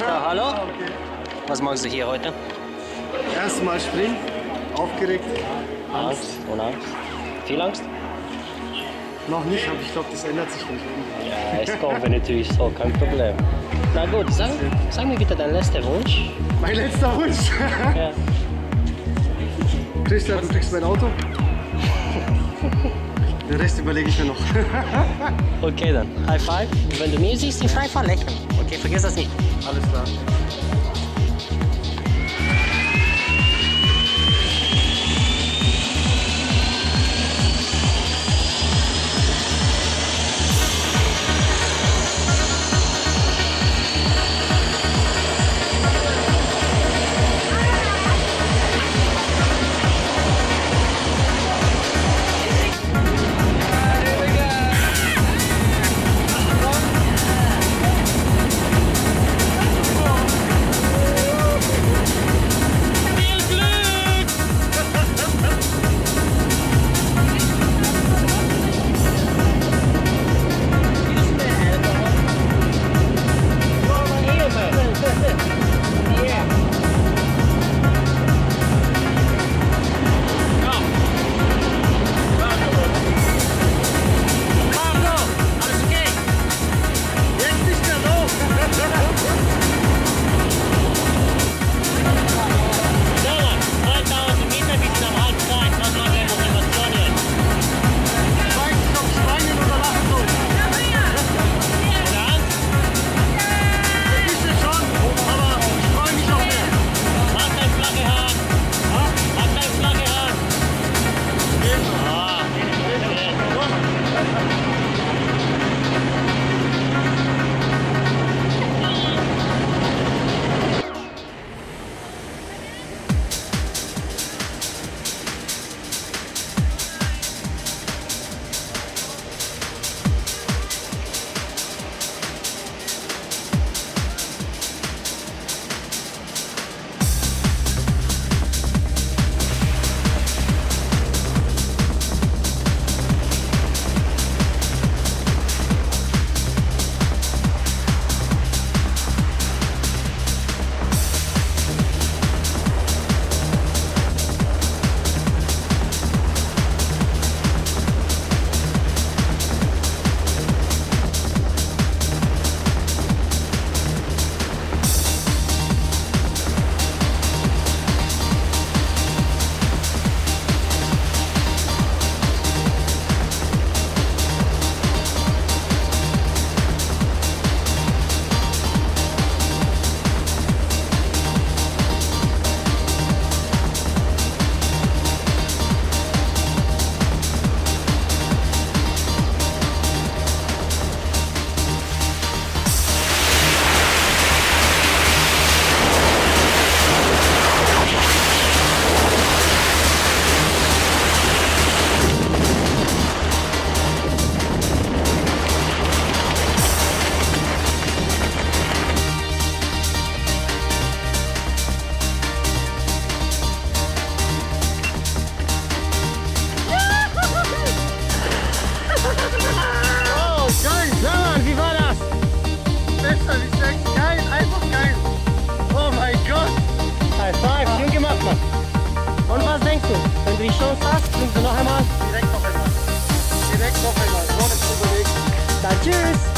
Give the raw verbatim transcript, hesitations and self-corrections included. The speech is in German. Ja, hallo. Was machst du hier heute? Erstmal springen. Aufgeregt. Angst. Angst. Und Angst. Viel Angst? Noch nicht, aber ich glaube, das ändert sich nicht. Ja, es kommt natürlich so, kein Problem. Na gut, sag, sag mir bitte deinen letzten Wunsch. Mein letzter Wunsch? Ja. Christian, du kriegst mein Auto. Den Rest überlege ich mir noch. Okay, dann. High Five. Wenn du mir siehst, ich einfach lächeln. Okay, vergiss das nicht. Alles klar. Cheers!